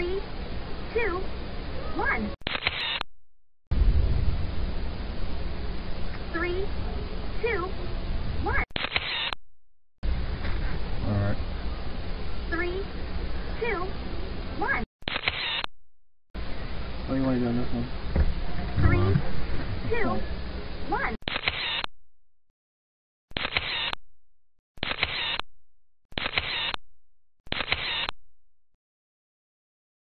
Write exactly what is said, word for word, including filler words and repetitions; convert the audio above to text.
Three, two, one. Three, two, one. All right. Three, two, one. What do you want to do on this one?